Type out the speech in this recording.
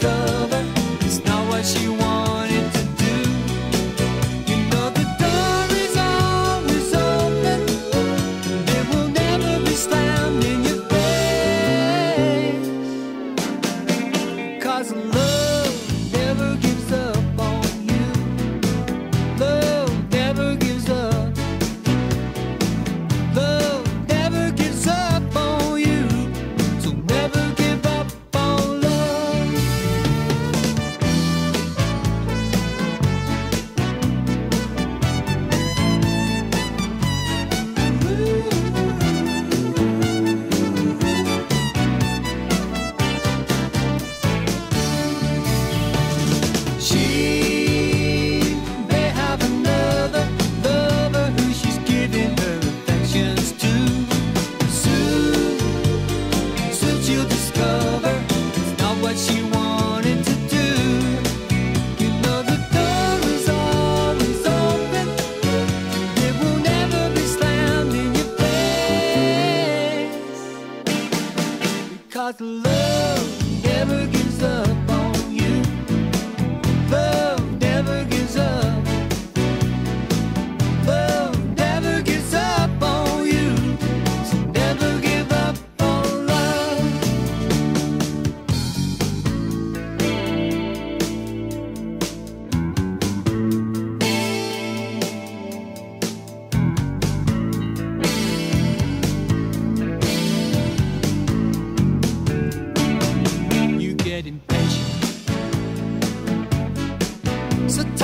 discover it's not what she wanted to do. You know the door is always open, and it will never be slammed in your face, 'cause love never gives up on you. Love never gives up. Love never gives up on you. So never give up on love. She may have another lover who she's giving her affections to. Soon, soon she'll discover it's not what she wanted to do. You know the door is always open, and it will never be slammed in your face, because love never gives up on you. Love never gives up. Love never gives up on you. So never give up on love. You get impatient, so